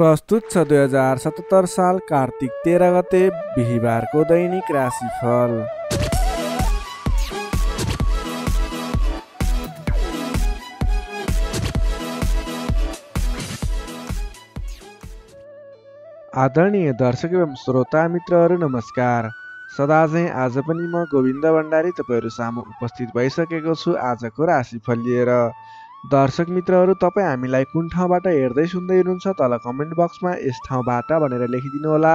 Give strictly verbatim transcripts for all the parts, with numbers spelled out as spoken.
प्रस्तुत छ दुई हजार सतहत्तर साल कार्तिक तेह्र गते बिहीबार को दैनिक राशिफल। आदरणीय दर्शक एवं श्रोता मित्रहरू नमस्कार। सदा चाहिँ आज पनि म गोविन्द भण्डारी तपाईहरु सामु उपस्थित भइसकेको छु आजको राशिफल लिएर। दर्शक मित्रहरू तपाई हामीलाई कुन ठाउँबाट हेर्दै सुन्दै हुनुहुन्छ तल कमेन्ट बक्समा यस ठाउँबाट भनेर लेखिदिनु होला।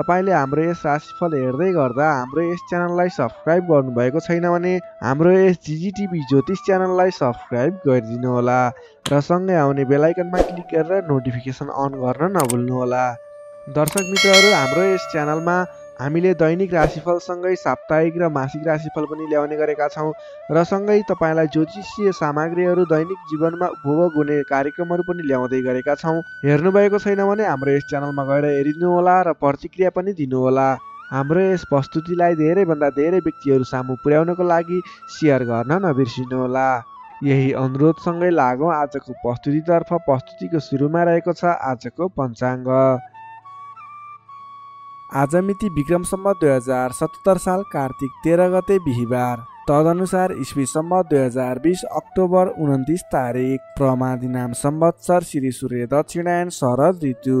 तपाईले हाम्रो यस राशिफल हेर्दै गर्दा हाम्रो यस च्यानललाई सब्स्क्राइब गर्नुभएको छैन भने हाम्रो यस जीजी टिभी ज्योतिष च्यानललाई सब्स्क्राइब गरिदिनु होला र सँगै आउने बेल आइकनमा क्लिक गरेर नोटिफिकेसन अन गर्न नभुल्नु होला। दर्शक मित्रहरू हाम्रो यस च्यानलमा हामीले दैनिक राशिफलसँगै साप्ताहिक र मासिक राशिफल पनि ल्याउने गरेका छौँ र सँगै तपाईलाई ज्योतिषीय सामग्रीहरू दैनिक जीवनमा उपभोग हुने कार्यक्रमहरू पनि ल्याउँदै गरेका छौँ। हेर्नुभएको छैन भने हाम्रो यस च्यानलमा गएर हेरिदिनु होला र प्रतिक्रिया पनि दिनुहोला। हाम्रो यस प्रस्तुतिलाई धेरैभन्दा धेरै व्यक्तिहरू सामु पुर्याउनको लागि सेयर गर्न नबिर्सिनुहोला। यही अनुरोधसँगै लागौँ आजको प्रस्तुतितर्फ। प्रस्तुतिको सुरुमा रहेको छ आजको पञ्चाङ्ग। आज मिति विक्रम सम्वत दुई हजार सतहत्तर साल कार्तिक तेह्र गते बिहीबार, तदनुसार ईस्वी सम्वत दुई हजार बीस अक्टोबर उन्तिस तारिक, प्रमादिनाम संवत्सर श्री सूर्य दक्षिणायन, शरद ऋतु,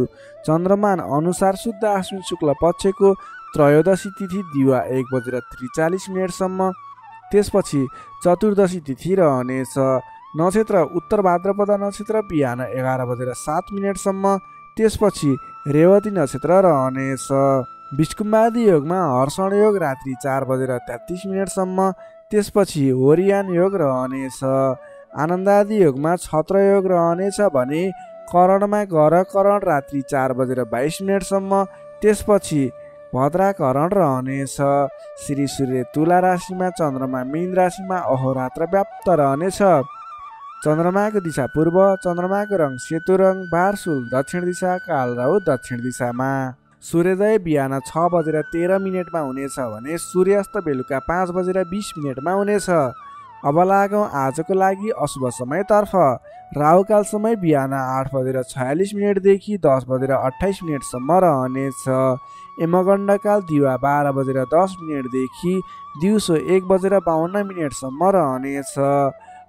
चन्द्रमान अनुसार शुद्ध आश्विन शुक्ल पक्षको त्रयोदशी तिथि दिवा एक बजेर त्रिचालिस मिनटसम्म, त्यसपछि चतुर्दशी तिथि रहनेछ। नक्षत्र उत्तर भाद्रपद नक्षत्र बिहान एघार बजेर सात मिनटसम्म, त्यसपछि रेवती नक्षत्र रहनेछ। विष्कुम्बादी योगमा हर्षण योग रात्रि चार बजेर तेत्तिस मिनटसम्म, त्यसपछि होरियान योग रहनेछ। आनन्दादी योगमा छत्र योग रहनेछ भने करणमा गरकरण रात्रि चार बजेर बाइस मिनटसम्म, त्यसपछि भद्राकरण रहनेछ। श्री सूर्य तुला राशिमा, चन्द्रमा मीन राशिमा अहोरात्र व्याप्त रहनेछ। चन्द्रमाको दिशा पूर्व, चन्द्रमाको रङ सेतो रङ, बारसुल दक्षिण दिशा, कालराहु दक्षिण दिशामा। सूर्योदय बिहान छ बजेर तेह्र मिनटमा हुनेछ भने सूर्यास्त बेलुका पाँच बजेर बिस मिनटमा हुनेछ। अब लागौँ आजको लागि अशुभ समयतर्फ। राहुकाल समय बिहान आठ बजेर छयालिस मिनटदेखि दस बजेर अट्ठाइस मिनटसम्म रहनेछ। यमगण्डकाल दिवा बाह्र बजेर दस मिनटदेखि दिउँसो एक बजेर बाहन्न मिनटसम्म रहनेछ।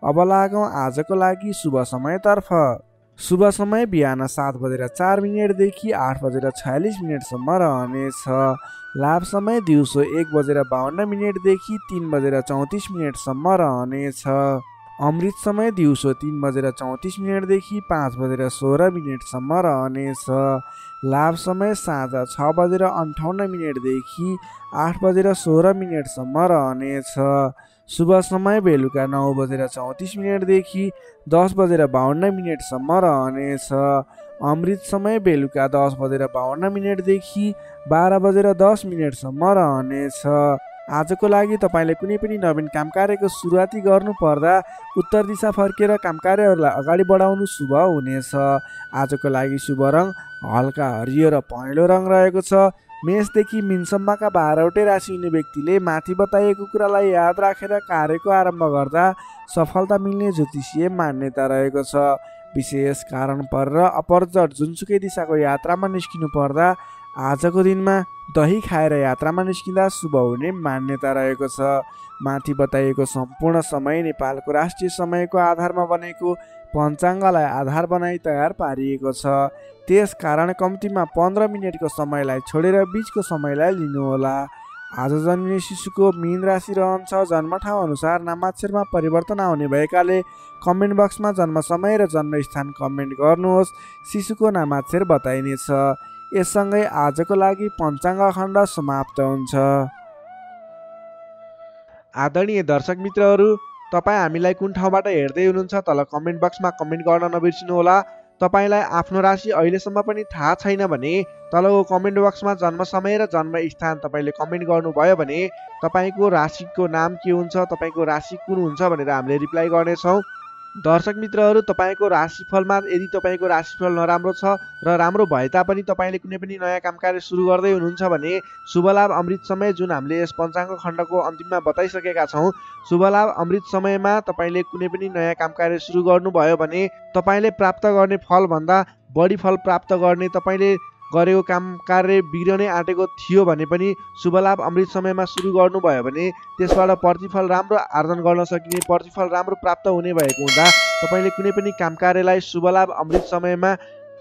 अब लागौँ आजको लागि शुभ समयतर्फ। शुभ समय बिहान सात बजेर चार मिनटदेखि आठ बजेर छयालिस मिनटसम्म रहनेछ। लाभ समय दिउँसो एक बजेर बाहन्न मिनटदेखि तिन बजेर चौतिस मिनटसम्म रहनेछ। अमृत समय दिउँसो तीन बजेर चौतिस मिनटदेखि पाँच बजेर सोह्र मिनटसम्म रहनेछ। लाभ समय साँझ छ बजेर अन्ठाउन्न मिनटदेखि आठ बजेर सोह्र मिनटसम्म रहनेछ। शुभ समय बेलुका नौ बजेर चौतिस मिनटदेखि दस बजेर बाहन्न मिनटसम्म रहनेछ। अमृत समय बेलुका दस बजेर बाहन्न मिनटदेखि बाह्र बजेर दस मिनटसम्म रहनेछ। आजको लागि तपाईँले कुनै पनि नवीन काम कार्यको सुरुवाती गर्नुपर्दा उत्तर दिशा फर्केर काम कार्यहरूलाई अगाडि बढाउनु शुभ हुनेछ। आजको लागि शुभ रङ हल्का हरियो र पहेँलो रङ रहेको छ। मेषदेखि मिनसम्मका बाह्रवटै राशि हुने व्यक्तिले माथि बताइएको कुरालाई याद राखेर कार्यको आरम्भ गर्दा सफलता मिल्ने ज्योतिषीय मान्यता रहेको छ। विशेष कारण परेर अपरझट जुनसुकै दिशाको यात्रामा निस्किनु पर्दा आजको दिनमा दही खाएर यात्रामा निस्किँदा शुभ हुने मान्यता रहेको छ। माथि बताइएको सम्पूर्ण समय नेपालको राष्ट्रिय समयको आधारमा बनेको पञ्चाङ्गलाई आधार बनाई तयार पारिएको छ। त्यस कारण कम्तीमा पन्ध्र मिनटको समयलाई छोडेर बिचको समयलाई लिनुहोला। आज जन्मिने शिशुको मीन राशि रहन्छ। जन्म ठाउँ अनुसार नामाक्षरमा परिवर्तन आउने भएकाले कमेन्ट बक्समा जन्म समय र जन्मस्थान कमेन्ट गर्नुहोस्। शिशुको नामाक्षर बताइनेछ। यससँगै आजको लागि पञ्चाङ्ग खण्ड समाप्त हुन्छ। आदरणीय दर्शक मित्रहरू तपाईँ हामीलाई कुन ठाउँबाट हेर्दै हुनुहुन्छ तल कमेन्ट बक्समा कमेन्ट गर्न नबिर्सिनुहोला। तपाईँलाई आफ्नो राशि अहिलेसम्म पनि थाहा छैन भने तलको कमेन्ट बक्समा जन्म समय र जन्म स्थान तपाईँले कमेन्ट गर्नुभयो भने तपाईँको राशिको नाम के हुन्छ, तपाईँको राशि कुन हुन्छ भनेर हामीले रिप्लाई गर्नेछौँ। दर्शक मित्रहरु तपाईको राशिफलमा यदि तपाईको राशिफल नराम्रो छ र राम्रो भए तापनि तपाईले कुनै पनि नयाँ कामकाज सुरु गर्दै हुनुहुन्छ भने शुभलाभ अमृत समय जुन हामीले यस पञ्चाङ्ग खण्डको अन्तिममा बताइसकेका छौं, शुभलाभ अमृत समयमा तपाईले कुनै पनि नयाँ कामकाज सुरु गर्नुभयो भने तपाईले प्राप्त गर्ने फल भन्दा बढी फल प्राप्त गर्ने, तपाईले गरेको काम कार्य बिग्रने आँटेको थियो भने पनि शुभलाभ अमृत समयमा सुरु गर्नुभयो भने त्यसबाट प्रतिफल राम्रो आर्जन गर्न सकिने, प्रतिफल राम्रो प्राप्त हुने भएको हुँदा तपाईले कुनै पनि काम कार्यलाई शुभलाभ अमृत समयमा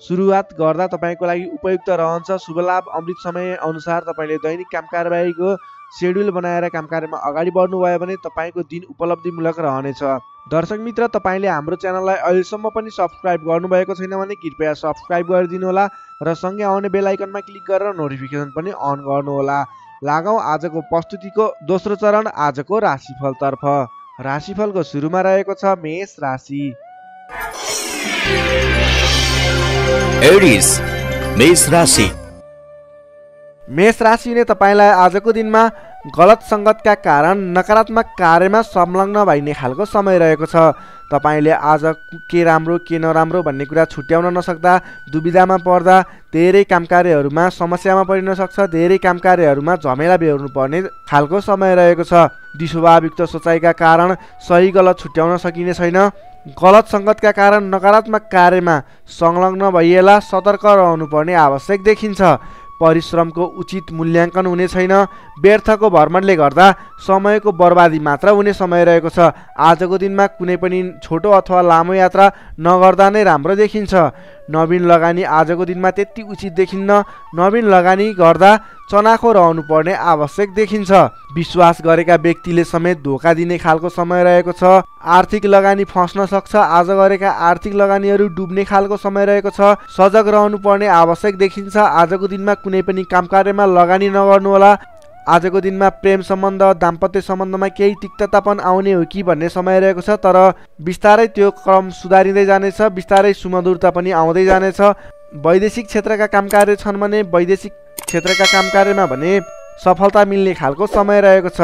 सुरुवात गर्दा तपाईको लागि उपयुक्त रहन्छ। शुभलाभ अमृत समय अनुसार तपाईले दैनिक काम कार्यवाहीको शेड्युल बनाएर काम कार्यमा अगाडि बढ्नुभयो भने तपाईको दिन उपलब्धिमूलक रहनेछ। दर्शक मित्र, तपाईले हाम्रो च्यानललाई अहिलेसम्म पनि सब्स्क्राइब गर्नुभएको छैन भने कृपया सब्स्क्राइब गरिदिनु होला र सँगै आउने बेल आइकनमा क्लिक गरेर नोटिफिकेसन पनि अन गर्नुहोला। लागौं आजको प्रस्तुतिको दोस्रो चरण, आजको राशिफलतर्फ। राशिफलको सुरुमा रहेको छ मेष राशि। एरिस मेष राशि। मेष राशिले तपाईलाई आजको दिनमा गलत सङ्गतका कारण नकारात्मक कार्यमा संलग्न भइने खालको समय रहेको छ। तपाईले आज के राम्रो के नराम्रो भन्ने कुरा छुट्याउन नसक्दा दुविधामा पर्दा धेरै काम कार्यहरूमा समस्यामा परिन सक्छ, धेरै काम कार्यहरूमा झमेला बेहोर्नु पर्ने खालको समय रहेको छ। दुस्वभाविक सोचाइका कारण सही गलत छुट्याउन सकिने छैन। गलत सङ्गतका कारण नकारात्मक कार्यमा संलग्न भइएला सतर्क रहनुपर्ने आवश्यक देखिन्छ। परिश्रमको उचित मूल्याङ्कन हुने छैन। व्यर्थको भ्रमणले गर्दा समयको बर्बादी मात्र हुने समय रहेको छ। आजको दिनमा कुनै पनि छोटो अथवा लामो यात्रा नगर्दा नै राम्रो देखिन्छ। नवीन लगानी आजको दिनमा त्यति उचित देखिन्न। नवीन लगानी गर्दा चनाखो रहनुपर्ने आवश्यक देखिन्छ। विश्वास गरेका व्यक्तिले समेत धोका दिने खालको समय रहेको छ। आर्थिक लगानी फस्न सक्छ। आज गरेका आर्थिक लगानीहरू डुब्ने खालको समय रहेको छ। सजग रहनुपर्ने आवश्यक देखिन्छ। आजको दिनमा कुनै पनि काम कार्यमा लगानी नगर्नुहोला। आजको दिनमा प्रेम सम्बन्ध दाम्पत्य सम्बन्धमा केही तिक्ततापन आउने हो कि भन्ने समय रहेको छ, तर बिस्तारै त्यो क्रम सुधारिँदै जानेछ। बिस्तारै सुमधुरता पनि आउँदै जानेछ। वैदेशिक क्षेत्रका काम कार्य छन् भने वैदेशिक क्षेत्रका काम कार्यमा भने सफलता मिल्ने खालको समय रहेको छ।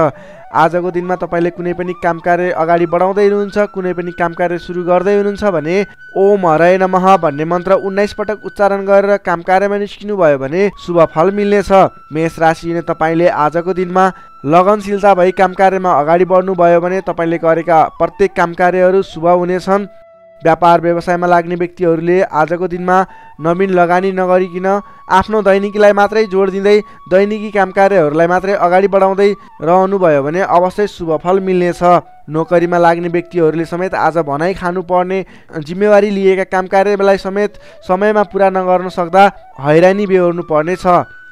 आजको दिनमा तपाईँले कुनै पनि काम कार्य अगाडि बढाउँदै हुनुहुन्छ, कुनै पनि काम कार्य सुरु गर्दै हुनुहुन्छ भने ओम हराय नमः भन्ने मन्त्र उन्नाइस पटक उच्चारण गरेर काम कार्यमा निस्किनु भयो भने शुभ फल मिल्नेछ। मेष राशिले तपाईँले आजको दिनमा लगनशीलता भई काम कार्यमा अगाडि बढ्नुभयो भने तपाईँले गरेका प्रत्येक काम कार्यहरू शुभ हुनेछन्। व्यापार व्यवसायमा लाग्ने व्यक्तिहरूले आजको दिनमा नवीन लगानी नगरिकन आफ्नो दैनिकीलाई मात्रै जोड दिँदै दैनिकी काम कार्यहरूलाई मात्रै अगाडि बढाउँदै रहनुभयो भने अवश्य शुभ फल मिल्नेछ। नोकरीमा लाग्ने व्यक्तिहरूले समेत आज भनाइ खानुपर्ने, जिम्मेवारी लिएका काम कार्यलाई समेत समयमा पुरा नगर्न सक्दा हैरानी बेहोर्नु पर्नेछ।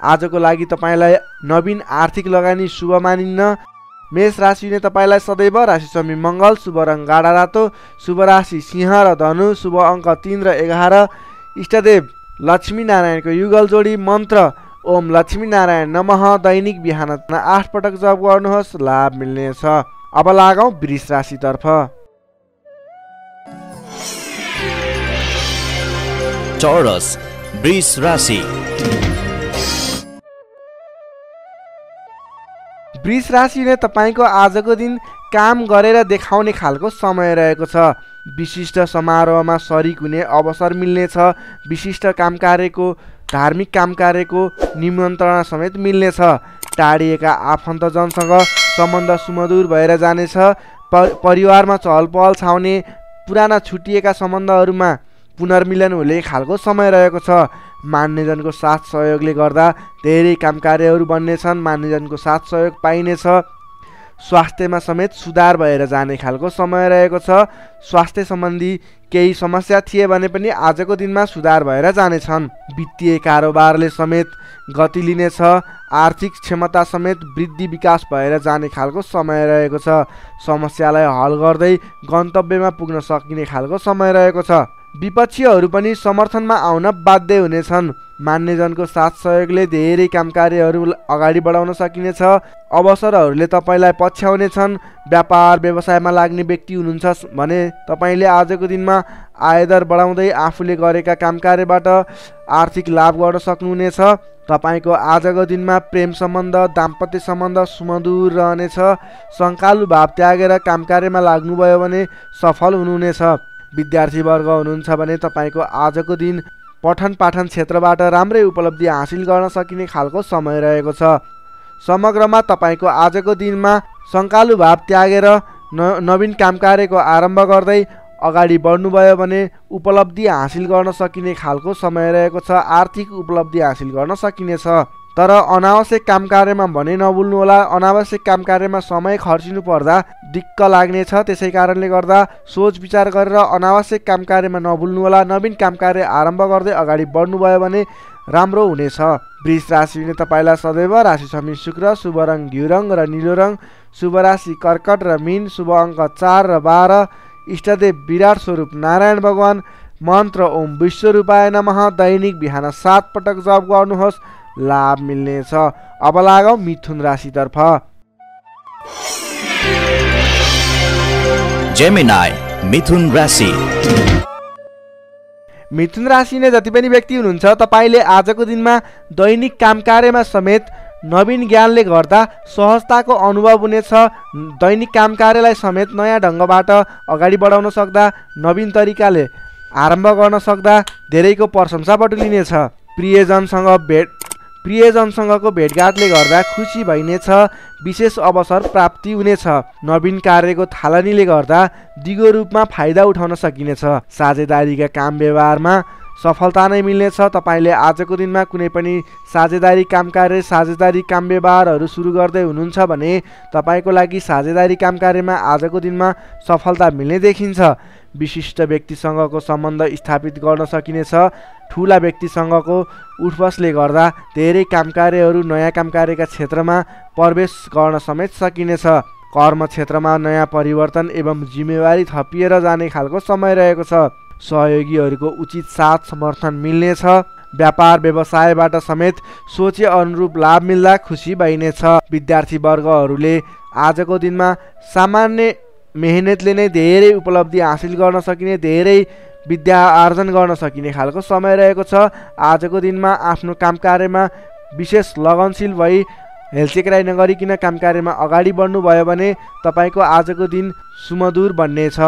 आजको लागि तपाईँलाई नवीन आर्थिक लगानी शुभ मानिन्न। मेष राशिले तपाईलाई सदैव राशि स्वामी मङ्गल, शुभ रङ गाढा रातो, शुभ राशि सिंह र धनु, शुभ अङ्क तीन र एघार, इष्टदेव लक्ष्मीनारायणको युगल जोडी मन्त्र ओम लक्ष्मीनारायण नमः दैनिक बिहान आठ पटक जप गर्नुहोस्, लाभ मिल्नेछ। अब लागौँ वृष राशितर्फ। चौरस वृष राशि। वृष राशिले तपाईको आजको दिन काम गरेर देखाउने खालको समय रहेको छ। विशिष्ट समारोहमा सरिक हुने अवसर मिल्नेछ। विशिष्ट काम कार्यको, धार्मिक काम कार्यको निमन्त्रणा समेत मिल्नेछ। टाढिएका आफन्तजनसँग सम्बन्ध सुमधुर भएर जानेछ। पर, परिवारमा चहलपहल छाउने, पुराना छुटिएका सम्बन्धहरूमा पुनर्मिलन हुने खालको समय रहेको छ। मान्यजनको साथ सहयोगले गर्दा धेरै काम कार्यहरू बन्नेछन्। मान्यजनको साथ सहयोग पाइनेछ। स्वास्थ्यमा समेत सुधार भएर जाने खालको समय रहेको छ। स्वास्थ्य सम्बन्धी केही समस्या थिए भने पनि आजको दिनमा सुधार भएर जानेछन्। वित्तीय कारोबारले समेत गति लिनेछ। आर्थिक क्षमता समेत वृद्धि विकास भएर जाने खालको समय रहेको छ। समस्यालाई हल गर्दै गन्तव्यमा पुग्न सकिने खालको समय रहेको छ। विपक्षीहरू पनि समर्थनमा आउन बाध्य हुनेछन्। मान्यजनको साथ सहयोगले धेरै काम कार्यहरू अगाडि बढाउन सकिनेछ। अवसरहरूले तपाईँलाई पछ्याउनेछन्। व्यापार व्यवसायमा लाग्ने व्यक्ति हुनुहुन्छ भने तपाईँले आजको दिनमा आयदर बढाउँदै आफूले गरेका काम कार्यबाट आर्थिक लाभ गर्न सक्नुहुनेछ। तपाईको आजको दिनमा प्रेम सम्बन्ध, दाम्पत्य सम्बन्ध सुमधुर रहनेछ। शङ्कालु भाव त्यागेर काम कार्यमा लाग्नुभयो भने सफल हुनुहुनेछ। विद्यार्थी वर्ग हुनुहुन्छ भने तपाईको आजको दिन पठन पाठन क्षेत्रबाट राम्रै उपलब्धि हासिल गर्न सकिने खालको समय रहेको छ। समग्रमा तपाईको आजको दिनमा शङ्कालु भाव त्यागेर नवीन काम कार्यको आरम्भ गर्दै अगाडि बढ्नुभयो भने उपलब्धि हासिल गर्न सकिने खालको समय रहेको छ। आर्थिक उपलब्धि हासिल गर्न सकिनेछ, तर अनावश्यक काम कार्यमा भने नभुल्नुहोला। अनावश्यक काम कार्यमा समय खर्चिनु पर्दा दिक्क लाग्नेछ। त्यसै कारणले गर्दा सोच विचार गरेर अनावश्यक काम कार्यमा नभुल्नुहोला। नवीन काम कार्य आरम्भ गर्दै अगाडि बढ्नुभयो भने राम्रो हुनेछ। वृष राशिले तपाईलाई सदैव राशि समी शुक्र, शुभ रङ घिउ रङ र निलो रङ, शुभ राशि कर्कट र मीन, शुभ अङ्क चार र बाह्र, इष्टदेव विराट स्वरूप नारायण भगवान, मन्त्र ओम विश्वरूपाय नमः दैनिक बिहान सात पटक जप गर्नुहोस्, लाभ मिल्नेछ। अब लागौं मिथुन राशितर्फ। जेमिनाई मिथुन राशि। मिथुन राशि नै जति पनि व्यक्ति हुनुहुन्छ तपाईले आजको दिनमा दैनिक काम कार्यमा समेत नवीन ज्ञानले गर्दा सहजताको अनुभव हुनेछ। दैनिक काम कार्यलाई समेत नयाँ ढङ्गबाट अगाडि बढाउन सक्दा, नवीन तरिकाले आरम्भ गर्न सक्दा धेरैको प्रशंसा बटुलिनेछ। प्रियजनसँग भेट प्रियजनसँगको भेटघाटले गर्दा खुसी भइनेछ। विशेष अवसर प्राप्ति हुनेछ। नवीन कार्यको थालनीले गर्दा दिगो रूपमा फाइदा उठाउन सकिनेछ। साझेदारीका काम व्यवहारमा सफलता नै मिल्नेछ। तपाईले आजको दिनमा कुनै पनि साझेदारी काम कार्य, साझेदारी काम व्यवहारहरू सुरु गर्दै हुनुहुन्छ भने तपाईको लागि साझेदारी काम कार्यमा आजको दिनमा सफलता मिल्ने देखिन्छ। विशिष्ट व्यक्तिसँगको सम्बन्ध स्थापित गर्न सकिनेछ। ठुला व्यक्तिसँगको उठबसले गर्दा धेरै काम कार्यहरू, नयाँ काम कार्यका क्षेत्रमा प्रवेश गर्न समेत सकिनेछ। कर्म क्षेत्रमा नयाँ परिवर्तन एवं जिम्मेवारी थपिएर जाने खालको समय रहेको छ। सहयोगीहरूको उचित साथ समर्थन मिल्नेछ। व्यापार व्यवसायबाट समेत सोचे अनुरूप लाभ मिल्दा खुसी भइनेछ। विद्यार्थी वर्गहरूले आजको दिनमा सामान्य मेहनतले नै धेरै उपलब्धि हासिल गर्न सकिने, धेरै विद्या आर्जन गर्न सकिने खालको समय रहेको छ। आजको दिनमा आफ्नो काम कार्यमा विशेष लगनशील भई हेलचेक्राइ नगरिकन काम कार्यमा अगाडि बढ्नुभयो भने तपाईँको आजको दिन सुमधुर बन्नेछ।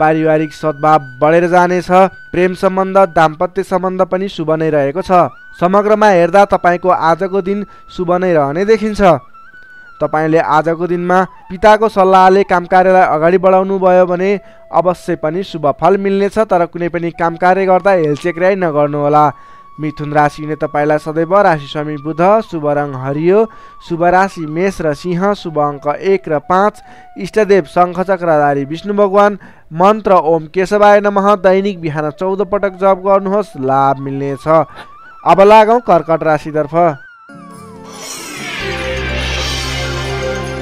पारिवारिक सद्भाव बढेर जानेछ। प्रेम सम्बन्ध, दाम्पत्य सम्बन्ध पनि शुभ नै रहेको छ। समग्रमा हेर्दा तपाईँको आजको दिन शुभ नै रहने देखिन्छ। तपाईँले आजको दिनमा पिताको सल्लाहले काम कार्यलाई अगाडि बढाउनु भयो भने अवश्य पनि शुभ फल मिल्नेछ। तर कुनै पनि काम कार्य गर्दा हेलचेक्राइ नगर्नुहोला। मिथुन राशि ने तपाईलाई सदैव राशि स्वामी बुध, शुभ रङ हरियो, शुभ राशि मेष र सिंह, शुभ अङ्क एक र पाँच, इष्टदेव शङ्खचक्रधारी विष्णु भगवान, मन्त्र ओम केशवाय नमः दैनिक बिहान चौध पटक जप गर्नुहोस्, लाभ मिल्नेछ। अब लागौं कर्कट राशितर्फ।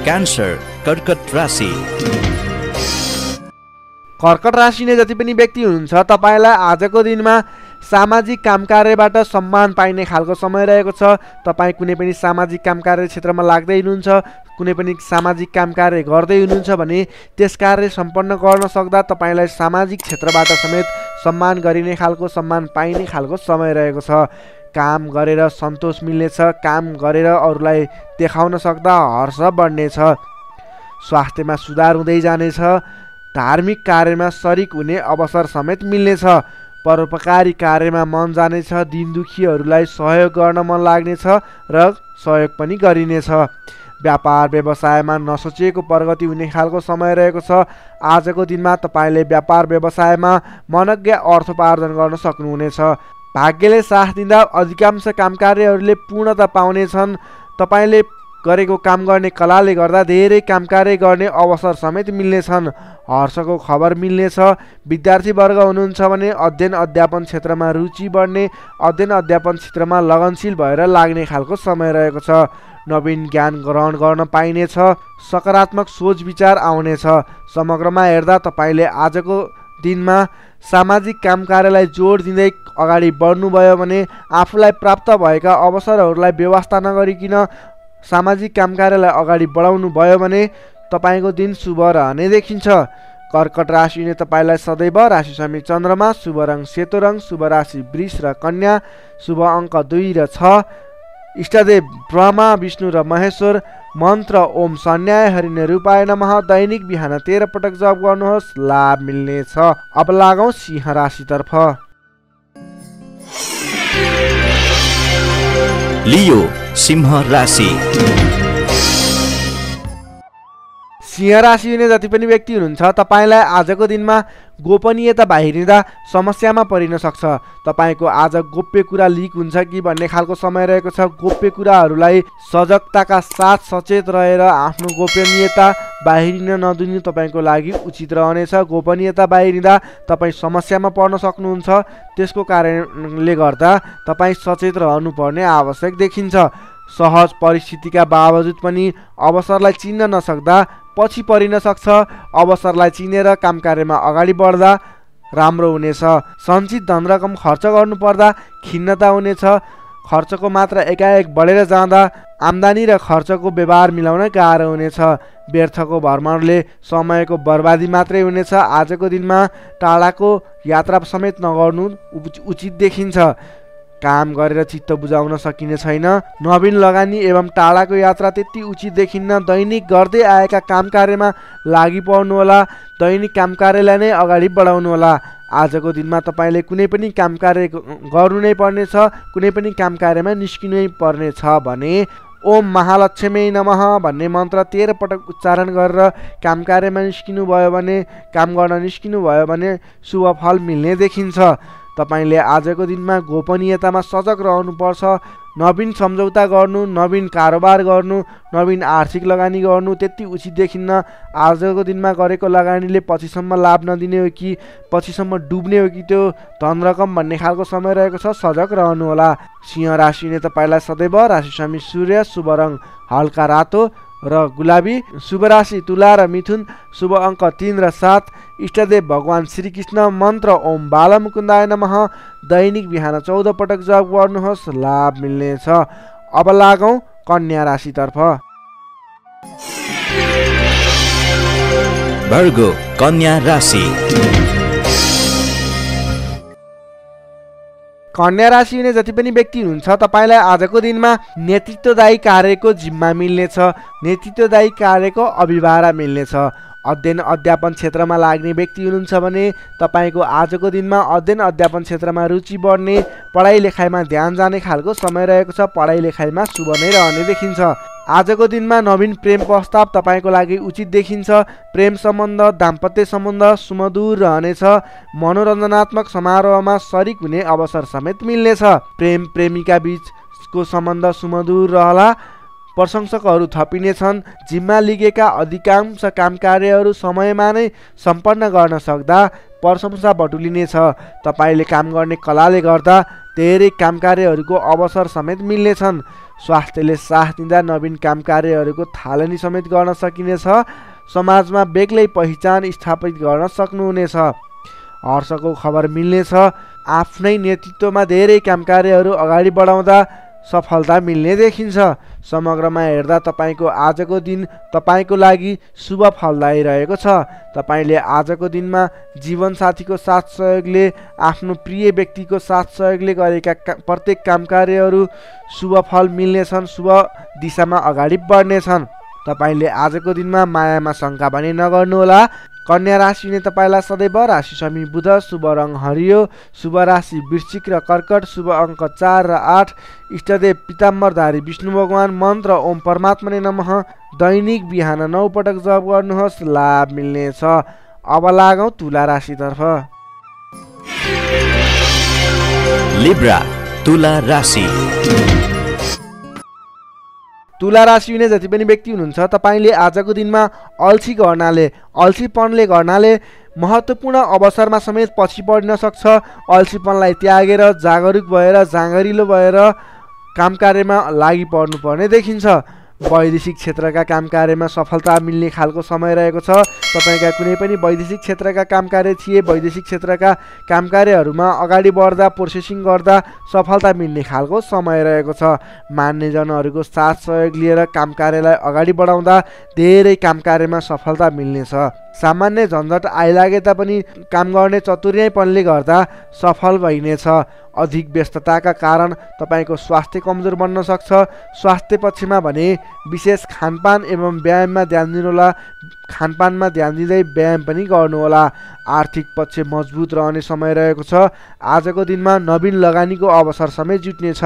क्यान्सर कर्कट राशि। कर्कट राशि ने जति पनि व्यक्ति हुनुहुन्छ तपाईलाई आजको दिनमा सामाजिक काम कार्यबाट सम्मान पाइने खालको समय रहेको छ। तपाईँ कुनै पनि सामाजिक काम कार्य क्षेत्रमा लाग्दै हुनुहुन्छ, कुनै पनि सामाजिक काम कार्य गर्दै हुनुहुन्छ भने त्यस कार्य सम्पन्न गर्न सक्दा तपाईँलाई सामाजिक क्षेत्रबाट समेत सम्मान गरिने खालको, सम्मान पाइने खालको समय रहेको छ। काम गरेर सन्तोष मिल्नेछ। काम गरेर अरूलाई देखाउन सक्दा हर्ष बढ्नेछ। स्वास्थ्यमा सुधार हुँदै जानेछ। धार्मिक कार्यमा सरिक हुने अवसर समेत मिल्नेछ। परोपकारी कार्यमा मन जानेछ। दीनदुखीहरूलाई सहयोग गर्न मन लाग्नेछ र सहयोग पनि गरिनेछ। व्यापार व्यवसायमा नसोचिएको प्रगति हुने खालको समय रहेको छ। आजको दिनमा तपाईँले व्यापार व्यवसायमा मनज्ञ अर्थोपार्जन गर्न सक्नुहुनेछ। भाग्यले साथ दिँदा अधिकांश काम कार्यहरूले पूर्णता पाउनेछन्। तपाईँले गरेको काम गर्ने कलाले गर्दा धेरै काम कार्य गर्ने अवसर समेत मिल्नेछन्। हर्षको खबर मिल्नेछ। विद्यार्थी वर्ग हुनुहुन्छ भने अध्ययन अध्यापन क्षेत्रमा रुचि बढ्ने, अध्ययन अध्यापन क्षेत्रमा लगनशील भएर लाग्ने खालको समय रहेको छ। नवीन ज्ञान ग्रहण गर्न पाइनेछ। सकारात्मक सोच विचार आउनेछ। समग्रमा हेर्दा तपाईँले आजको दिनमा सामाजिक काम कार्यलाई जोड दिँदै अगाडि बढ्नुभयो भने आफूलाई प्राप्त भएका अवसरहरूलाई व्यवस्था नगरिकन सामाजिक काम कार्यलाई अगाडि बढाउनु भयो भने तपाईँको दिन शुभ रहने देखिन्छ। कर्कट राशि ने तपाईलाई सदैव राशि स्वामी चन्द्रमा, शुभ रंग सेतो रंग, शुभ राशि वृष र कन्या, शुभ अंक दुई र छ। इष्टदेव ब्रह्मा विष्णु र महेश्वर। मन्त्र ओम सन्याय हरिने रूपाय नमः दैनिक बिहान तेह्र पटक जप गर्नुहोस्, लाभ मिल्नेछ। अब लागौं सिंह राशितर्फ। लियो सिंह राशि। सिंह राशि हुने जति पनि व्यक्ति हुनुहुन्छ तपाईलाई आजको दिनमा गोपनीयता बाहिरिँदा समस्यामा परिन सक्छ। तपाईको आज गोप्य कुरा लिक हुन्छ कि भन्ने खालको समय रहेको छ। गोप्य कुराहरूलाई सजगताका साथ सचेत रहेर आफ्नो गोपनीयता बाहिरिन नदिनु तपाईको लागि उचित रहनेछ। गोपनीयता बाहिरिँदा तपाई समस्यामा पर्न सक्नुहुन्छ, त्यसको कारणले गर्दा तपाई सचेत रहनुपर्ने आवश्यक देखिन्छ। सहज परिस्थितिका बावजुद पनि अवसरलाई चिन्न नसक्दा पछि परिन सक्छ। अवसरलाई चिनेर काम कार्यमा अगाडि बढ्दा राम्रो हुनेछ। सञ्चित धनरकम खर्च गर्नुपर्दा खिन्नता हुनेछ। खर्चको मात्रा एकाएक बढेर जाँदा आम्दानी र खर्चको व्यवहार मिलाउन गाह्रो हुनेछ। व्यर्थको भ्रमणले समयको बर्बादी मात्रै हुनेछ। आजको दिनमा टाढाको यात्रा समेत नगर्नु उचित देखिन्छ। काम गरेर चित्त बुझाउन सकिने छैन। नवीन लगानी एवं टाढाको यात्रा त्यति उचित देखिन्न। दैनिक गर्दै आएका काम कार्यमा लागि पर्नुहोला। दैनिक काम कार्यलाई नै अगाडि बढाउनुहोला। आजको दिनमा तपाईले कुनै पनि काम कार्य गर्नु नै पर्नेछ, कुनै पनि काम कार्यमा निस्किनै पर्नेछ भने ओम महालक्ष्मी नमः भन्ने मन्त्र तेह्र पटक उच्चारण गरेर काम कार्यमा निस्किनु भयो भने, काम गर्न निस्किनु भयो भने शुभ फल मिल्ने देखिन्छ। तपाईले आजको दिनमा गोपनीयतामा सजग रहनुपर्छ। नवीन सम्झौता गर्नु, नवीन कारोबार गर्नु, नवीन आर्थिक लगानी गर्नु त्यति उचित देखिन्न। आजको दिनमा गरेको लगानीले पछिसम्म लाभ नदिने हो कि पछिसम्म डुब्ने हो कि त्यो धनरकम भन्ने खालको समय रहेको छ। सजग रहनुहोला। सिंह राशिले तपाईँलाई सदैव राशि स्वामी सूर्य, शुभ रङ हल्का रातो र गुलाबी, शुभ राशि तुला र मिथुन, शुभ अङ्क तीन र सात। इष्टदेव भगवान श्रीकृष्ण। मन्त्र ओम बालमुकुन्दाय नमः दैनिक बिहान चौध पटक जप गर्नुहोस्, लाभ मिल्नेछ। अब लागौं कन्या राशितर्फ। भर्गो कन्या राशि। कन्या राशि हुने जति पनि व्यक्ति हुनुहुन्छ तपाईलाई आजको दिनमा नेतृत्वदायी कार्यको जिम्मा मिल्नेछ, नेतृत्वदायी कार्यको अभिभारा मिल्नेछ। अध्ययन अध्यापन क्षेत्रमा लाग्ने व्यक्ति हुनुहुन्छ भने तपाईँको आजको दिनमा अध्ययन अध्यापन क्षेत्रमा रुचि बढ्ने, पढाइ लेखाइमा ध्यान जाने खालको समय रहेको छ। पढाइ लेखाइमा शुभ नै रहने देखिन्छ। आजको दिनमा नवीन प्रेम प्रस्ताव तपाईको लागि उचित देखिन्छ। प्रेम सम्बन्ध, दाम्पत्य सम्बन्ध सुमधुर रहनेछ। मनोरञ्जनात्मक समारोहमा सरिक हुने अवसर समेत मिल्नेछ। प्रेम प्रेमिका बीचको सम्बन्ध सुमधुर रहला। प्रशंसकहरू थपिनेछन्। जिम्मा लिएका अधिकांश काम कार्यहरू समयमा नै सम्पन्न गर्न सक्दा प्रशंसा बटुलिनेछ। तपाईले काम गर्ने कलाले गर्दा धेरै काम कार्यहरूको अवसर समेत मिल्नेछन्। स्वास्थ्यले साथ दिँदा नवीन काम कार्यहरूको थालनी समेत गर्न सकिनेछ। समाजमा बेग्लै पहिचान स्थापित गर्न सक्नुहुनेछ। हर्षको खबर मिल्नेछ। आफ्नै नेतृत्वमा धेरै काम कार्यहरू अगाडि बढाउँदा सफलता मिल्ने देखिन्छ। समग्रमा हेर्दा तपाईको आजको दिन तपाईको लागि शुभ फलदायी रहेको छ। तपाईले आजको दिनमा जीवनसाथीको साथ सहयोगले, आफ्नो प्रिय व्यक्तिको साथ सहयोगले गरेका प्रत्येक काम कार्यहरू शुभ फल मिल्नेछन्, शुभ दिशामा अगाडि बढ्नेछन्। तपाईले आजको दिनमा मायामा शङ्का पनि नगर्नुहोला। कन्या राशिले तपाईलाई सदैव राशि स्वामी बुध, शुभ रङ हरियो, शुभ राशि वृश्चिक र कर्कट, शुभ अङ्क चार र आठ। इष्टदेव पिताम्बरधारी विष्णु भगवान। मन्त्र ओम परमात्मने नमः दैनिक बिहान नौ पटक जप गर्नुहोस्, लाभ मिल्नेछ। अब लागौं तुला राशितर्फ। लिब्रा तुला राशि। तुला राशि हुने जति पनि व्यक्ति हुनुहुन्छ तपाईले आजको दिनमा अल्छी गर्नाले, अल्छीपनले गर्नाले महत्त्वपूर्ण अवसरमा समेत पछि पर्न सक्छ। अल्छीपनलाई त्यागेर जागरुक भएर, जाँगरिलो भएर काम कार्यमा लागि पर्नुपर्ने देखिन्छ। वैदेशिक क्षेत्रका काम कार्यमा सफलता मिल्ने खालको समय रहेको छ। तपाईँका कुनै पनि वैदेशिक क्षेत्रका काम कार्य थिए, वैदेशिक क्षेत्रका काम कार्यहरूमा अगाडि बढ्दा, प्रोसेसिङ गर्दा सफलता मिल्ने खालको समय रहेको छ। मान्यजनहरूको साथ सहयोग लिएर काम कार्यलाई अगाडि बढाउँदा धेरै काम कार्यमा सफलता मिल्नेछ। सामान्य झन्झट आइलागे तापनि काम गर्ने चतुर्याइपनले गर्दा सफल भइनेछ। अधिक व्यस्तताका कारण तपाईको स्वास्थ्य कमजोर बन्न सक्छ। स्वास्थ्य पक्षमा भने विशेष खानपान एवं व्यायाममा ध्यान दिनुहोला। खानपानमा ध्यान दिँदै व्यायाम पनि गर्नुहोला। आर्थिक पक्ष मजबुत रहने समय रहेको छ। आजको दिनमा नवीन लगानीको अवसर समेत जुट्नेछ।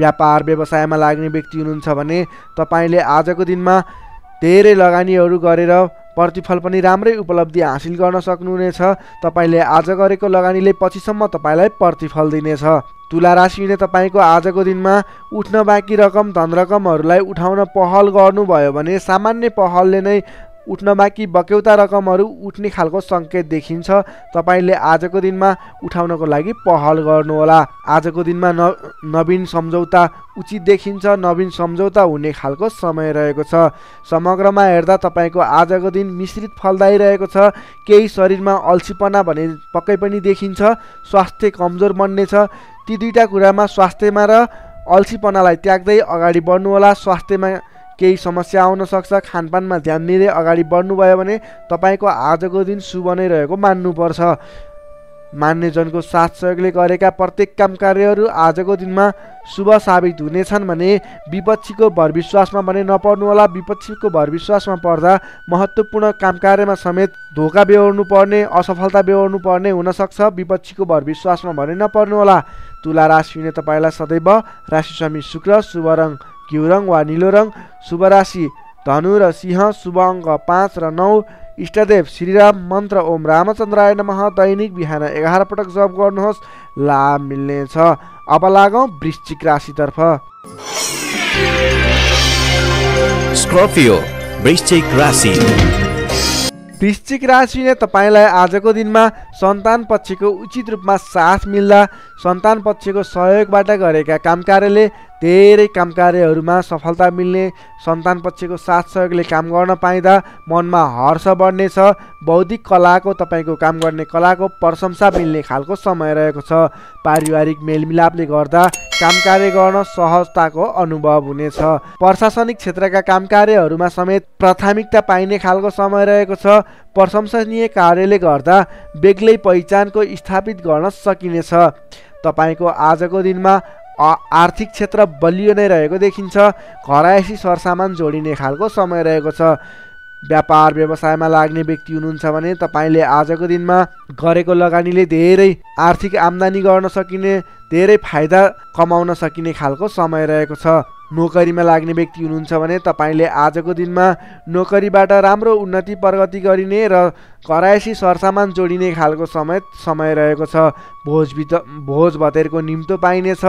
व्यापार व्यवसायमा लाग्ने व्यक्ति हुनुहुन्छ भने तपाईले आजको दिनमा धेरै लगानीहरू गरेर प्रतिफल पनि राम्रै उपलब्धि हासिल गर्न सक्नुहुनेछ। तपाईले आज गरेको लगानीले पछिसम्म तपाईलाई प्रतिफल दिनेछ। तुला राशिले तपाईको आजको दिनमा उठ्न बाँकी रकम धन रकमहरूलाई उठाउन पहल गर्नुभयो भने सामान्य पहलले नै उठ्न बाँकी बक्यौता रकमहरू उठ्ने खालको संकेत देखिन्छ। तपाईले आजको दिनमा उठाउनको लागि पहल गर्नुहोला। आजको दिनमा न नवीन सम्झौता उचित देखिन्छ। नवीन सम्झौता हुने खालको समय रहेको छ। समग्रमा हेर्दा तपाईको आजको दिन मिश्रित फलदायी रहेको छ। केही शरीरमा अल्छीपना भने पक्कै पनि देखिन्छ। स्वास्थ्य कमजोर बन्नेछ। ती दुईटा कुरामा स्वास्थ्यमा र अल्छीपनालाई त्याग्दै अगाडि बढ्नुहोला। स्वास्थ्यमा केही समस्या आउन सक्छ। खानपानमा ध्यान दिँदै अगाडि बढ्नुभयो भने तपाईको आजको दिन शुभ नै रहेको मान्नुपर्छ। मान्यजनको साथ सहयोगले गरेका प्रत्येक काम कार्यहरू आजको दिनमा शुभ साबित हुनेछन् भने विपक्षीको भरविश्वासमा भने नपर्नुहोला। विपक्षीको भरविश्वासमा पर्दा महत्त्वपूर्ण काम कार्यमा समेत धोका बेहोर्नु पर्ने, असफलता बेहोर्नु पर्ने हुनसक्छ। विपक्षीको भरविश्वासमा भने नपर्नुहोला। तुला राशि हुने तपाईँलाई सदैव राशि स्वामी शुक्र, शुभ रङ घिउ रङ वा नीलो रङ, शुभ राशि धनु र सिंह, शुभ अङ्क पाँच र नौ। इष्टदेव श्रीराम मन्त्र ओम रामचन्द्राय नमः दैनिक बिहान एघार पटक जप गर्नुहोस्, लाभ मिल्नेछ। अब लागौँ वृश्चिक राशितर्फ। स्कर्पियो वृश्चिक राशि। वृश्चिक राशिले तपाईँलाई आजको दिनमा सन्तान पक्षको उचित रूपमा साथ मिल्दा, सन्तान पक्षको सहयोगबाट गरेका काम कार्यले धेरै काम कार्यहरूमा सफलता मिल्ने, सन्तान पक्षको साथ सहयोगले काम गर्न पाइँदा मनमा हर्ष बढ्नेछ। बौद्धिक कलाको, तपाईँको काम गर्ने कलाको प्रशंसा मिल्ने खालको समय रहेको छ। पारिवारिक मेलमिलापले गर्दा काम कार्य गर्न सहजताको अनुभव हुनेछ। प्रशासनिक क्षेत्रका काम कार्यहरूमा समेत प्राथमिकता पाइने खालको समय रहेको छ। प्रशंसनीय कार्यले गर्दा बेग्लै पहिचानको स्थापित गर्न सकिनेछ। तपाईँको आजको दिनमा आर्थिक क्षेत्र बलियो नै रहेको देखिन्छ। घरायसी सरसामान जोडिने खालको समय रहेको छ। व्यापार व्यवसायमा लाग्ने व्यक्ति हुनुहुन्छ भने तपाईँले आजको दिनमा गरेको लगानीले धेरै आर्थिक आम्दानी गर्न सकिने, धेरै फाइदा कमाउन सकिने खालको समय रहेको छ। नोकरीमा लाग्ने व्यक्ति हुनुहुन्छ भने तपाईँले आजको दिनमा नोकरीबाट राम्रो उन्नति प्रगति गरिने र करायसी सरसामान जोडिने खालको समय समय रहेको छ। भोज बित भोज भतेरको निम्तो पाइनेछ।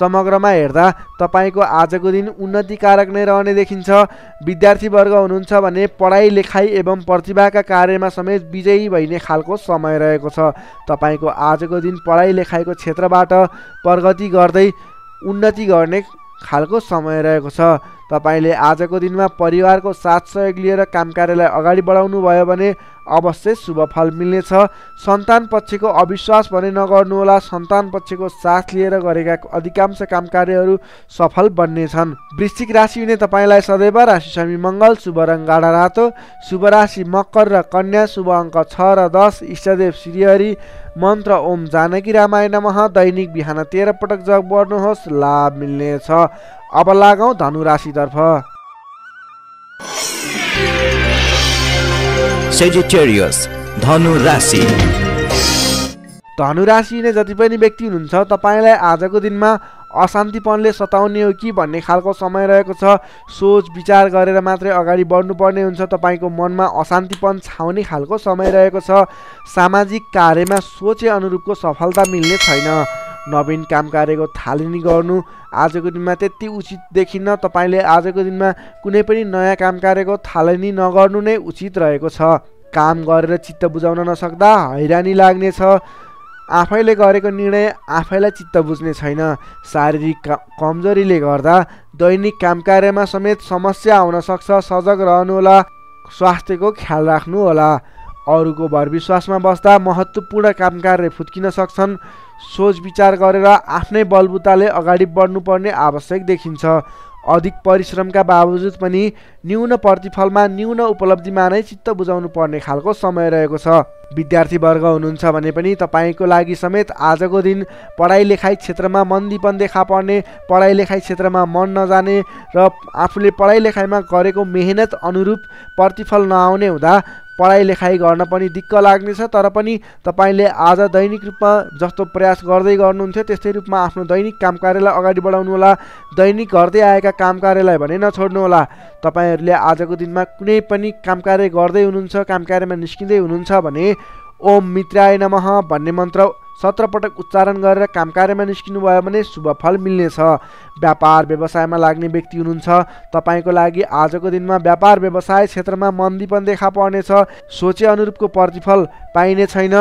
समग्रमा हेर्दा तपाईँको आजको दिन उन्नतिकारक नै रहने देखिन्छ। विद्यार्थीवर्ग हुनुहुन्छ भने पढाइ लेखाइ एवं प्रतिभाका कार्यमा समेत विजयी भइने खालको समय रहेको छ। तपाईँको आजको दिन पढाइ लेखाइको क्षेत्रबाट प्रगति गर्दै उन्नति गर्ने खालको समय रहेको छ। तपाईले आजको दिनमा परिवारको साथ सहयोग लिएर काम कार्यलाई अगाडि बढाउनु भयो भने अवश्य शुभ फल मिल्नेछ। सन्तान पक्षको अविश्वास भने नगर्नुहोला। सन्तान पक्षको साथ लिएर गरेका अधिकांश काम कार्यहरू सफल बन्नेछन्। वृश्चिक राशि हुने तपाईँलाई सदैव राशि स्वामी मङ्गल, शुभ रङ गाढा रातो, शुभ राशि मकर र कन्या, शुभ अङ्क छ र दस। इष्टदेव श्रीहरि मन्त्र ओम जानकी रामाय नमः दैनिक बिहान तेह्र पटक जप गर्नुहोस्, लाभ मिल्नेछ। अब लागौँ धनु राशितर्फ। सेजिटेरियस धनु राशि। धनु राशिले जति पनि व्यक्ति हुनुहुन्छ तपाईँलाई आजको दिनमा अशान्तिपनले सताउने हो कि भन्ने खालको समय रहेको छ। सोच विचार गरेर मात्रै अगाडि बढ्नुपर्ने हुन्छ। तपाईँको मनमा अशान्तिपन छाउने खालको समय रहेको छ। सामाजिक कार्यमा सोचे अनुरूपको सफलता मिल्ने छैन। नवीन काम कार्यको थालनी गर्नु आजको दिनमा त्यति उचित देखिन्न। तपाईँले आजको दिनमा कुनै पनि नयाँ काम कार्यको थालनी नगर्नु नै उचित रहेको छ। काम गरेर चित्त बुझाउन नसक्दा हैरानी लाग्नेछ। आफैले गरेको निर्णय आफैलाई चित्त बुझ्ने छैन। शारीरिक कमजोरीले गर्दा दैनिक काम कार्यमा समेत समस्या आउन सक्छ। सजग रहनुहोला। स्वास्थ्यको ख्याल राख्नुहोला। अरूको भरविश्वासमा बस्दा महत्त्वपूर्ण काम कार्य फुत्किन सक्छन्। सोच विचार गरेर आफ्नै बलबुताले अगाडि बढ्नुपर्ने आवश्यक देखिन्छ। अधिक परिश्रमका बावजुद पनि न्यून प्रतिफलमा न्यून उपलब्धिमा नै चित्त बुझाउनु पर्ने खालको समय रहेको छ। विद्यार्थीवर्ग हुनुहुन्छ भने पनि तपाईको लागि समेत आजको दिन पढाइ लेखाइ क्षेत्रमा मन्दीपन देखा पर्ने, पढाइ लेखाइ क्षेत्रमा मन नजाने र आफूले पढाइ लेखाइमा गरेको मेहनत अनुरूप प्रतिफल नआउने हुँदा पढाइ लेखाइ गर्न पनि दिक्क लाग्नेछ। तर पनि तपाईले आज दैनिक रूपमा जस्तो प्रयास गर्दै गर्नुहुन्थ्यो त्यस्तै रूपमा आफ्नो दैनिक काम कार्यलाई अगाडि बढाउनु होला। दैनिक गर्दै आएका काम कार्यलाई भने नछोड्नु होला। तपाईहरुले आजको दिनमा कुनै पनि काम कार्य गर्दै हुनुहुन्छ, काम कार्यमा निस्किँदै हुनुहुन्छ भने ओम मित्राय नमः भन्ने मन्त्र सत्र पटक उच्चारण गरेर काम कार्यमा निस्किनु भयो भने शुभ फल मिल्नेछ। व्यापार व्यवसायमा लाग्ने व्यक्ति हुनुहुन्छ तपाईको लागि आजको दिनमा व्यापार व्यवसाय क्षेत्रमा मन्दीपन देखा पर्नेछ। सोचे अनुरूपको प्रतिफल पाइने छैन।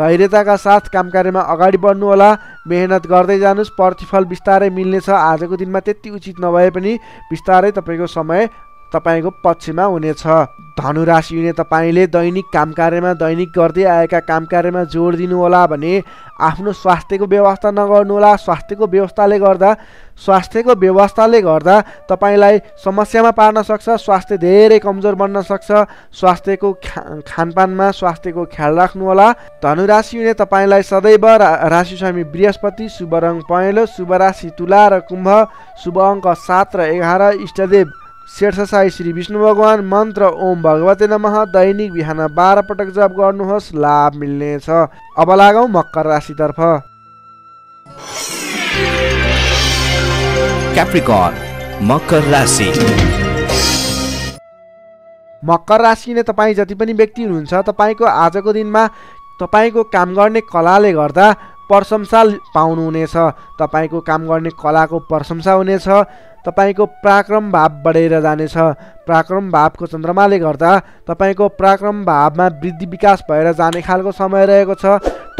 धैर्यताका साथ काम कार्यमा अगाडि बढ्नु होला। मेहनत गर्दै जानुस्, प्रतिफल बिस्तारै मिल्नेछ। आजको दिनमा त्यति उचित नभए पनि बिस्तारै तपाईको समय तपाईको पक्षमा हुनेछ। धनु राशि हुने तपाईले दैनिक काम कार्यमा दैनिक गर्दै आएका काम कार्यमा जोड दिनु होला भने आफ्नो स्वास्थ्यको व्यवस्था नगर्नु होला। स्वास्थ्यको व्यवस्थाले गर्दा स्वास्थ्यको व्यवस्थाले गर्दा तपाईलाई समस्यामा पार्न सक्छ। स्वास्थ्य धेरै कमजोर बन्न सक्छ। स्वास्थ्यको खा खानपानमा स्वास्थ्यको ख्याल राख्नु होला। धनु राशि हुने तपाईलाई सदैव राशि स्वामी बृहस्पति, शुभ रङ पहेँलो, शुभ राशि तुला र कुम्भ, शुभ अङ्क सात र एघार, इष्टदेव शेषशाही श्री विष्णु भगवान, मन्त्र ओम भगवते नमः दैनिक बिहान बाह्र पटक जप गर्नुहोस्, लाभ मिल्नेछ। अब लागौं मकर राशितर्फ। क्याप्रिकन मकर राशि। मकर राशि ने तपाई जति पनि व्यक्ति हुनुहुन्छ तपाईको आजको दिनमा तपाईको काम गर्ने कलाले गर्दा प्रशंसा पाउनुहुनेछ। तपाईको काम गर्ने कलाको प्रशंसा हुनेछ। तपाईको पराक्रम भाव बढेर जानेछ। पराक्रम भावको चन्द्रमाले गर्दा तपाईको पराक्रम भावमा वृद्धि विकास भएर जाने खालको समय रहेको छ।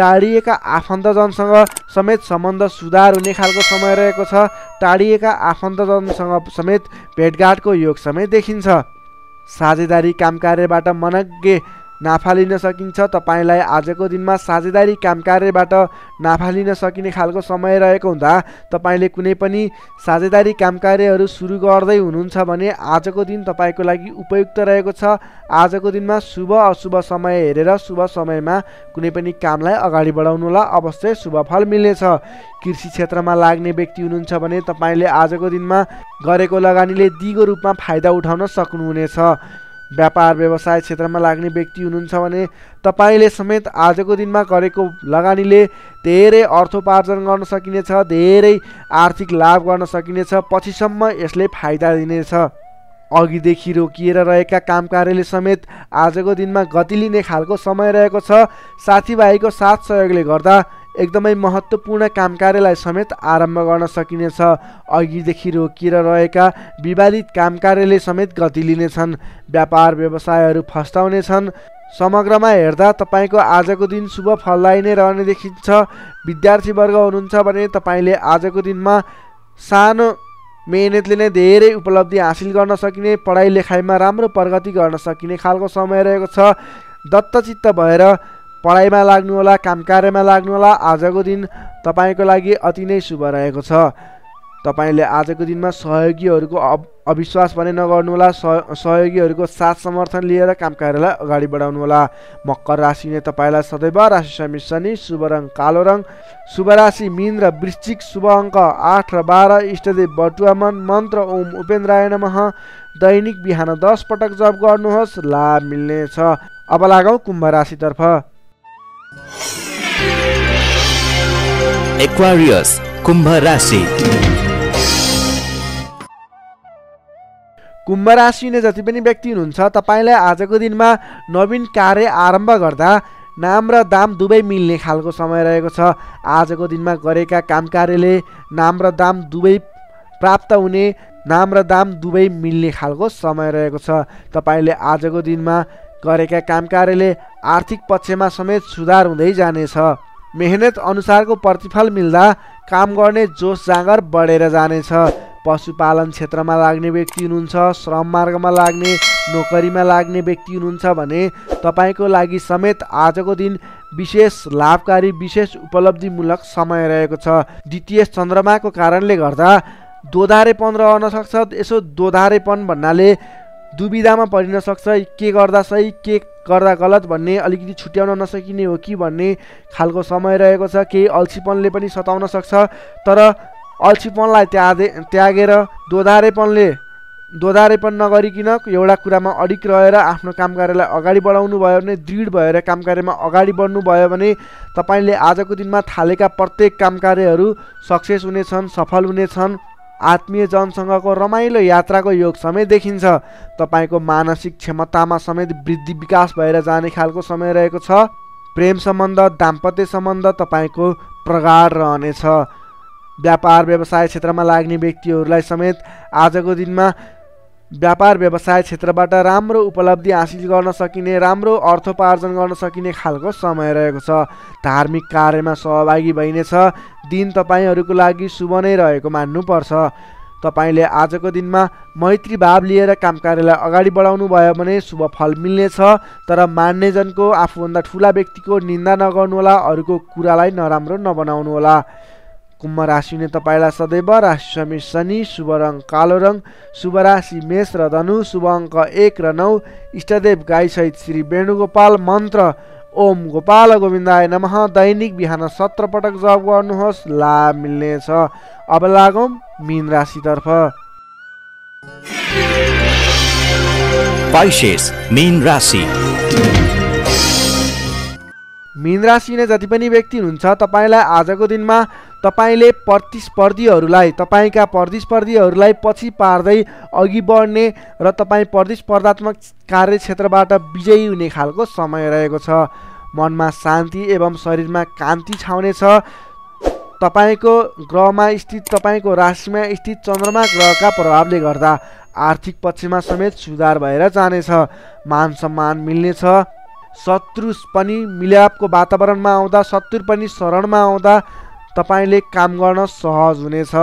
टाढिएका आफन्तजनसँग समेत सम्बन्ध सुधार हुने खालको समय रहेको छ। टाढिएका आफन्तजनसँग समेत भेटघाटको योग समेत देखिन्छ। साझेदारी काम कार्यबाट मनग्गे नाफा लिन सकिन्छ। तपाईलाई आजको दिनमा साझेदारी काम कार्यबाट नाफा लिन सकिने खालको समय रहेको हुँदा तपाईले कुनै पनि साझेदारी काम कार्यहरू सुरु गर्दै हुनुहुन्छ भने आजको दिन तपाईको लागि उपयुक्त रहेको छ। आजको दिनमा शुभ अशुभ समय हेरेर शुभ समयमा कुनै पनि कामलाई अगाडि बढाउनुहोला, अवश्य शुभ फल मिल्नेछ। कृषि क्षेत्रमा लाग्ने व्यक्ति हुनुहुन्छ भने तपाईले आजको दिनमा गरेको लगानीले दिगो रूपमा फाइदा उठाउन सक्नुहुनेछ। व्यापार व्यवसाय क्षेत्रमा लाग्ने व्यक्ति हुनुहुन्छ भने तपाईले समेत आजको दिनमा गरेको लगानीले धेरै अर्थोपार्जन गर्न सकिनेछ। धेरै आर्थिक लाभ गर्न सकिनेछ। पछिसम्म यसले फाइदा दिनेछ। अघिदेखि रोकिएर रहेका काम कार्यले समेत आजको दिनमा गति लिने खालको समय रहेको छ। साथीभाइको साथ सहयोगले गर्दा एकदमै महत्त्वपूर्ण काम कार्यलाई समेत आरम्भ गर्न सकिनेछ। अघिदेखि रोकिएर रहेका विवादित काम कार्यले समेत गति लिनेछन्। व्यापार व्यवसायहरू फस्टाउनेछन्। समग्रमा हेर्दा तपाईको आजको दिन शुभ फलदायी नै रहने देखिन्छ। विद्यार्थीवर्ग हुनुहुन्छ भने तपाईले आजको दिनमा सानो मेहनतले नै धेरै उपलब्धि हासिल गर्न सकिने, पढाइ लेखाइमा राम्रो प्रगति गर्न सकिने खालको समय रहेको छ। दत्तचित्त भएर पढाइमा लाग्नु होला, काम कार्यमा लाग्नु होला। आजको दिन तपाईको लागि अति नै शुभ रहेको छ। तपाईले आजको दिनमा सहयोगीहरूको अविश्वास पनि नगर्नुहोला। सहयोगीहरूको साथ समर्थन लिएर काम कार्यलाई अगाडि बढाउनुहोला। मकर राशिले तपाईलाई सदैव राशि स्वामी शनि, शुभ रङ कालो रङ, शुभ राशि मीन र वृश्चिक, शुभ अङ्क आठ र बाह्र, इष्टदेव बटुवा मन, मन्त्र ओम उपेन्द्राय नमः दैनिक बिहान दस पटक जप गर्नुहोस्, लाभ मिल्नेछ। अब लागौं कुम्भ राशितर्फ। एक्वारियस कुम्भ राशि। कुम्भ राशि हुने जति पनि व्यक्ति हुनुहुन्छ तपाईलाई आजको दिनमा नवीन कार्य आरम्भ गर्दा नाम र दाम दुवै मिल्ने खालको समय रहेको छ। आजको दिनमा गरेका काम कार्यले नाम र दाम दुवै प्राप्त हुने, नाम र दाम दुवै मिल्ने खालको समय रहेको छ। तपाईले आजको दिनमा गरेका काम कार्यले आर्थिक पक्षमा समेत सुधार हुँदै जानेछ। मेहनत अनुसारको प्रतिफल मिल्दा काम गर्ने जोस जाँगर बढेर जानेछ। पशुपालन क्षेत्रमा लाग्ने व्यक्ति हुनुहुन्छ, श्रम मार्गमा लाग्ने, नोकरीमा लाग्ने व्यक्ति हुनुहुन्छ भने तपाईको लागि समेत आजको दिन विशेष लाभकारी, विशेष उपलब्धिमूलक समय रहेको छ। द्वितीय चन्द्रमाको कारणले गर्दा दोधारेपन रहन सक्छ। यसो दोधारेपन भन्नाले दुविधामा परिन सक्छ, के गर्दा सही के गर्दा गलत भन्ने अलिकति छुट्याउन नसकिने हो कि भन्ने खालको समय रहेको छ। केही अल्छीपनले पनि सताउन सक्छ, तर अल्छीपनलाई त्यागे त्यागेर दोधारेपनले दोधारेपन नगरिकन एउटा कुरामा अडिक रहेर आफ्नो काम कार्यलाई अगाडि बढाउनु भयो भने, दृढ भएर काम कार्यमा अगाडि बढ्नु भयो भने तपाईले आजको दिनमा थालेका प्रत्येक काम कार्यहरू सक्सेस हुनेछन्, सफल हुनेछन्। आत्मीय जनसँगको रमाइलो यात्राको योग समय देखिन्छ। तपाईको मानसिक क्षमतामा समेत वृद्धि विकास भएर जाने खालको समय रहेको छ। प्रेम सम्बन्ध, दाम्पत्य सम्बन्ध तपाईको प्रगाढ रहनेछ। व्यापार व्यवसाय क्षेत्रमा लाग्ने व्यक्तिहरूलाई समेत आजको दिनमा व्यापार व्यवसाय क्षेत्रबाट राम्रो उपलब्धि हासिल गर्न सकिने, राम्रो अर्थोपार्जन गर्न सकिने खालको समय रहेको छ। धार्मिक कार्यमा सहभागी भइनेछ। दिन तपाईहरूको लागि शुभ नै रहेको मान्नुपर्छ। तपाईले आजको दिनमा मैत्री भाव लिएर काम कार्यलाई अगाडि बढाउनु भयो भने शुभ फल मिल्नेछ। तर मान्नेजनको, आफूभन्दा ठुला व्यक्तिको निन्दा नगर्नुहोला, अरूको कुरालाई नराम्रो नबनाउनुहोला। कुम्भ राशि ने तपाईलाई सदैव राशि स्वामी शनि, शुभ रङ कालो रङ, शुभ राशि मेष र धनु, शुभ अङ्क एक र नौ, इष्टदेव गाई सहित श्री वेणुगोपाल, मन्त्र ओम गोपाल गोविन्दाय नमः दैनिक बिहान सत्र पटक जप गर्नुहोस्, लाभ मिल्नेछ। अब लागौं मीन राशितर्फ। मीन राशि मीन राशि ने जति पनि व्यक्ति हुनुहुन्छ तपाईलाई आजको दिनमा तपाईले प्रतिस्पर्धीहरूलाई तपाईका प्रतिस्पर्धीहरूलाई पछि पार्दै अघि बढ्ने र तपाईं प्रतिस्पर्धात्मक कार्यक्षेत्रबाट विजयी हुने खालको समय रहेको छ। मनमा शान्ति एवं शरीरमा कान्ति छाउनेछ। तपाईको ग्रहमा स्थित तपाईको राशिमा स्थित चन्द्रमा ग्रहका प्रभावले गर्दा आर्थिक पक्षमा समेत सुधार भएर जानेछ। मान सम्मान मिल्नेछ। शत्रु पनि मिलापको वातावरणमा आउँदा, शत्रु पनि शरणमा आउँदा तपाईले काम गर्न सहज हुनेछ।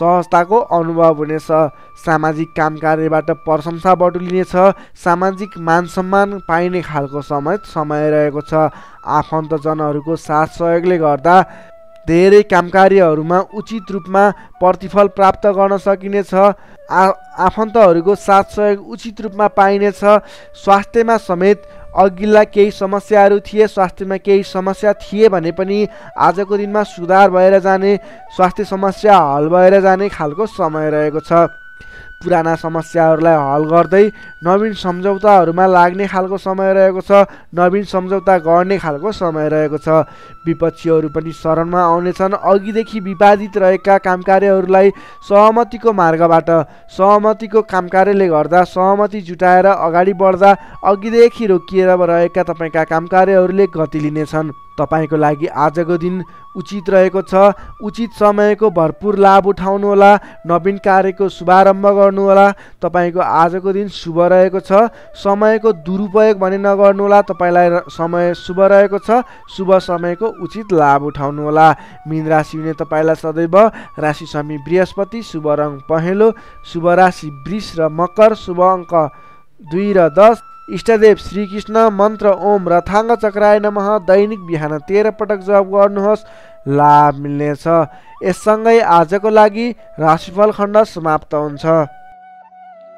सहजताको अनुभव हुनेछ। सामाजिक काम कार्यबाट प्रशंसा बटुलिनेछ। सामाजिक मान सम्मान पाइने खालको समय समय रहेको छ। आफन्तजनहरूको साथ सहयोगले गर्दा धेरै काम कार्यहरूमा उचित रूपमा प्रतिफल प्राप्त गर्न सकिनेछ। आफन्तहरूको साथ सहयोग उचित रूपमा पाइनेछ। स्वास्थ्यमा समेत अघिल्ला केही समस्याहरू थिए, स्वास्थ्यमा केही समस्या थिए भने पनि आजको दिनमा सुधार भएर जाने, स्वास्थ्य समस्या हल भएर जाने खालको समय रहेको छ। पुराना समस्याहरूलाई हल गर्दै नवीन सम्झौताहरूमा लाग्ने खालको समय रहेको छ। नवीन सम्झौता गर्ने खालको समय रहेको छ। विपक्षीहरू पनि शरणमा आउनेछन्। अघिदेखि विवादित रहेका काम कार्यहरूलाई सहमतिको मार्गबाट, सहमतिको काम कार्यले गर्दा सहमति जुटाएर अगाडि बढ्दा अघिदेखि रोकिएर रहेका तपाईँका काम कार्यहरूले गति लिनेछन्। तपाईको लागि आजको दिन उचित रहेको छ। उचित समयको भरपूर लाभ उठाउनुहोला। नवीन कार्यको शुभारम्भ गर्नुहोला। तपाईको आजको दिन शुभ रहेको छ। समयको दुरुपयोग भने नगर्नुहोला। तपाईलाई समय शुभ रहेको छ। शुभ समयको उचित लाभ उठाउनुहोला। मीन राशि हुने तपाईलाई सदैव राशि स्वामी बृहस्पति, शुभ रङ पहेँलो, शुभ राशि वृष र मकर, शुभ अङ्क दुई र दस, इष्टदेव श्रीकृष्ण, मन्त्र ओम रथाङ्ग चक्राय नमः दैनिक बिहान तेह्र पटक जप गर्नुहोस्, लाभ मिल्नेछ। यससँगै आजको लागि राशिफल खण्ड समाप्त हुन्छ।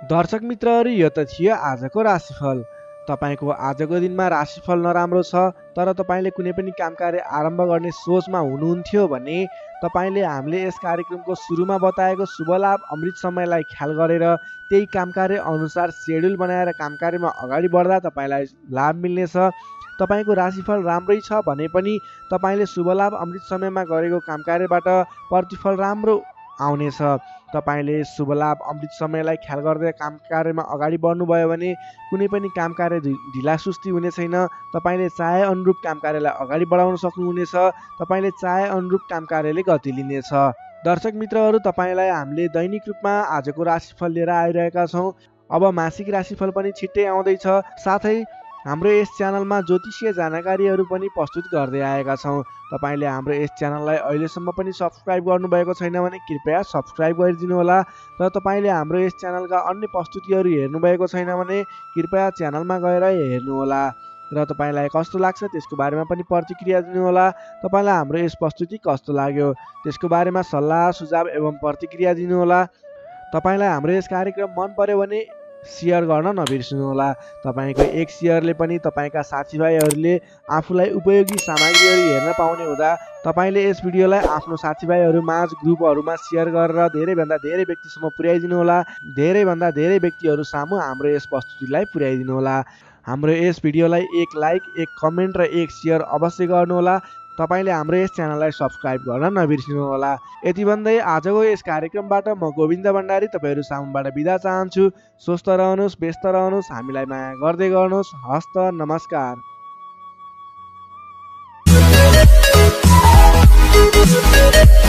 दर्शक मित्रहरू, यो त थियो आजको राशिफल। तपाईको आजको दिनमा राशिफल नराम्रो छ, तर तपाईले कुनै पनि काम कार्य आरम्भ गर्ने सोचमा हुनुहुन्थ्यो भने तपाईले हामीले यस कार्यक्रमको सुरुमा बताएको शुभ लाभ अमृत समयलाई ख्याल गरेर त्यही काम कार्य अनुसार सेड्युल बनाएर काम कार्यमा अगाडि बढ्दा तपाईलाई लाभ मिल्नेछ। तपाईको राशिफल राम्रै छ भने पनि तपाईले शुभ लाभ अमृत समयमा गरेको काम कार्यबाट प्रतिफल राम्रो आउनेछ। तपाईले शुभ लाभ अमृत समयलाई ख्याल गर्दै काम कार्यमा अगाडि बढ्नुभयो भने कुनै पनि काम कार्य ढिला सुस्ती हुने छैन। तपाईले चाहे अनुरूप काम कार्यलाई अगाडि बढाउन सक्नुहुनेछ। तपाईले चाहे अनुरूप काम कार्यले गति लिनेछ। दर्शक मित्रहरू, तपाईलाई हामीले दैनिक रूपमा आजको राशिफल लिएर आइरहेका छौँ। अब मासिक राशिफल पनि छिट्टै आउँदैछ। साथै हाम्रो यस च्यानलमा ज्योतिषीय जानकारीहरू पनि प्रस्तुत गर्दै आएका छौँ। तपाईले हाम्रो यस च्यानललाई अहिलेसम्म पनि सब्सक्राइब गर्नुभएको छैन भने कृपया सब्सक्राइब गरिदिनुहोला। र तपाईले हाम्रो यस च्यानलका अन्य प्रस्तुतिहरू हेर्नुभएको छैन भने कृपया च्यानलमा गएर हेर्नुहोला। र तपाईलाई कस्तो लाग्छ त्यसको बारेमा पनि प्रतिक्रिया दिनु होला। तपाईलाई हाम्रो यस प्रस्तुति कस्तो लाग्यो त्यसको बारेमा सल्लाह सुझाव एवं प्रतिक्रिया दिनु होला। तपाईलाई हाम्रो यस कार्यक्रम मन पर्यो भने शेयर गर्न नबिर्सनु होला। तपाईको एक शेयरले पनि तपाईका साथीभाइहरूले आफूलाई उपयोगी सामग्रीहरू हेर्न पाउने हुँदा तपाईले यस भिडियोलाई आफ्नो साथीभाइहरू माझ ग्रुपहरूमा शेयर गरेर धेरैभन्दा धेरै व्यक्तिसम्म पुर्याइदिनु होला। धेरैभन्दा धेरै व्यक्तिहरू सामु हाम्रो यस प्रस्तुतिलाई पुर्याइदिनु होला। हाम्रो यस भिडियोलाई एक लाइक, एक कमेन्ट र एक सेयर अवश्य गर्नुहोला। तपाईले हाम्रो यस च्यानललाई सब्स्क्राइब गर्न नबिर्सिनु होला। यति भन्दै आजको यस कार्यक्रमबाट म गोविन्द भण्डारी तपाईहरु सामुबाट बिदा चाहन्छु। स्वस्थ रहनुहोस्, व्यस्त रहनुहोस्, हामीलाई माया गर्दै गर्नुहोस्। हस्त नमस्कार।